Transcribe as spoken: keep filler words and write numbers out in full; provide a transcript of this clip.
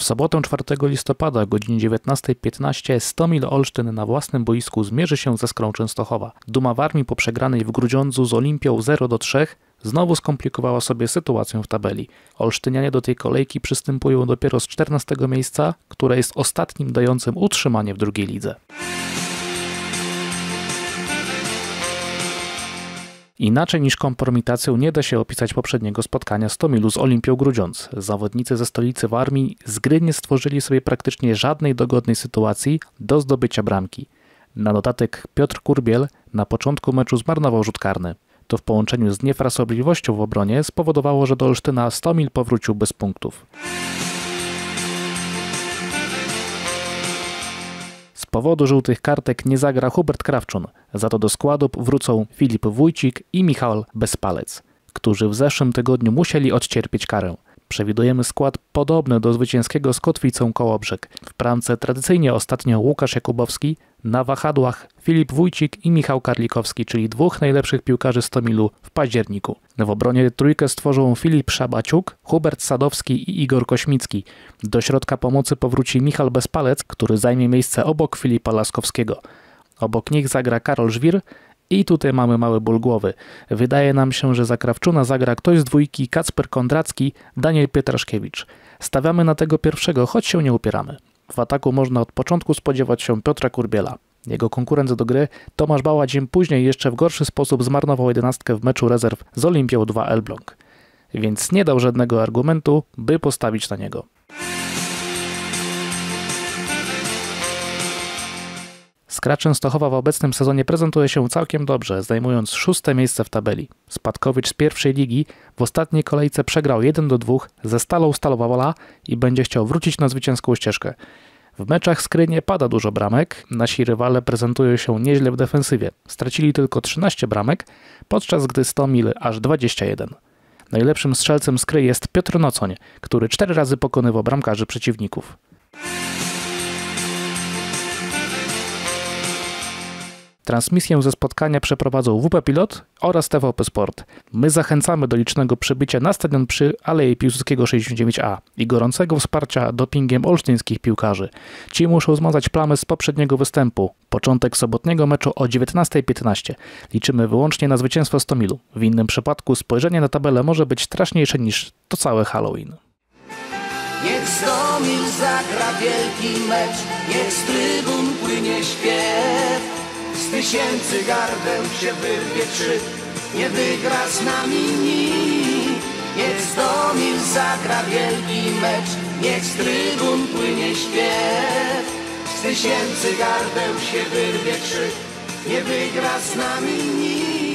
W sobotę czwartego listopada o godzinie dziewiętnastej piętnaście Stomil Olsztyn na własnym boisku zmierzy się ze Skrą Częstochowa. Duma Warmii po przegranej w Grudziądzu z Olimpią zero do trzech znowu skomplikowała sobie sytuację w tabeli. Olsztynianie do tej kolejki przystępują dopiero z czternastego miejsca, które jest ostatnim dającym utrzymanie w drugiej lidze. Inaczej niż kompromitacją nie da się opisać poprzedniego spotkania Stomilu z Olimpią Grudziądz. Zawodnicy ze stolicy Warmii z gry nie stworzyli sobie praktycznie żadnej dogodnej sytuacji do zdobycia bramki. Na dodatek Piotr Kurbiel na początku meczu zmarnował rzut karny. To w połączeniu z niefrasobliwością w obronie spowodowało, że do Olsztyna Stomil powrócił bez punktów. Z powodu żółtych kartek nie zagra Hubert Krawczun, za to do składu wrócą Filip Wójcik i Michał Bezpalec, którzy w zeszłym tygodniu musieli odcierpieć karę. Przewidujemy skład podobny do zwycięskiego z Kotwicą Kołobrzeg. W bramce tradycyjnie ostatnio Łukasz Jakubowski, na wahadłach Filip Wójcik i Michał Karlikowski, czyli dwóch najlepszych piłkarzy Stomilu w październiku. W obronie trójkę stworzą Filip Szabaciuk, Hubert Sadowski i Igor Kośmicki. Do środka pomocy powróci Michał Bezpalec, który zajmie miejsce obok Filipa Laskowskiego. Obok nich zagra Karol Żwir i tutaj mamy mały ból głowy. Wydaje nam się, że za Krawczuna zagra ktoś z dwójki Kacper Kondracki, Daniel Pietraszkiewicz. Stawiamy na tego pierwszego, choć się nie upieramy. W ataku można od początku spodziewać się Piotra Kurbiela. Jego konkurent do gry Tomasz Bałacin później jeszcze w gorszy sposób zmarnował jedenastkę w meczu rezerw z Olimpią dwa Elbląg. Więc nie dał żadnego argumentu, by postawić na niego. Skra Częstochowa w obecnym sezonie prezentuje się całkiem dobrze, zajmując szóste miejsce w tabeli. Spadkowicz z pierwszej ligi w ostatniej kolejce przegrał jeden do dwóch ze Stalą Stalowa Wola i będzie chciał wrócić na zwycięską ścieżkę. W meczach Skry nie pada dużo bramek, nasi rywale prezentują się nieźle w defensywie. Stracili tylko trzynaście bramek, podczas gdy Stomil aż dwadzieścia jeden. Najlepszym strzelcem Skry jest Piotr Nocoń, który cztery razy pokonywał bramkarzy przeciwników. Transmisję ze spotkania przeprowadzą W P Pilot oraz T V P Sport. My zachęcamy do licznego przybycia na stadion przy Alei Piłsudskiego sześćdziesiąt dziewięć A i gorącego wsparcia dopingiem olsztyńskich piłkarzy. Ci muszą zmazać plamy z poprzedniego występu. Początek sobotniego meczu o dziewiętnastej piętnaście. Liczymy wyłącznie na zwycięstwo Stomilu. W innym przypadku spojrzenie na tabelę może być straszniejsze niż to całe Halloween. Niech Stomil zagra wielki mecz, niech z trybun płynie śpiew. Z tysięcy gardeł się wyrwie krzyk, nie wygra z nami nikt. Niech Stomil zagra wielki mecz, niech z trybun płynie śpiew. Z tysięcy gardeł się wyrwie krzyk, nie wygra z nami nikt.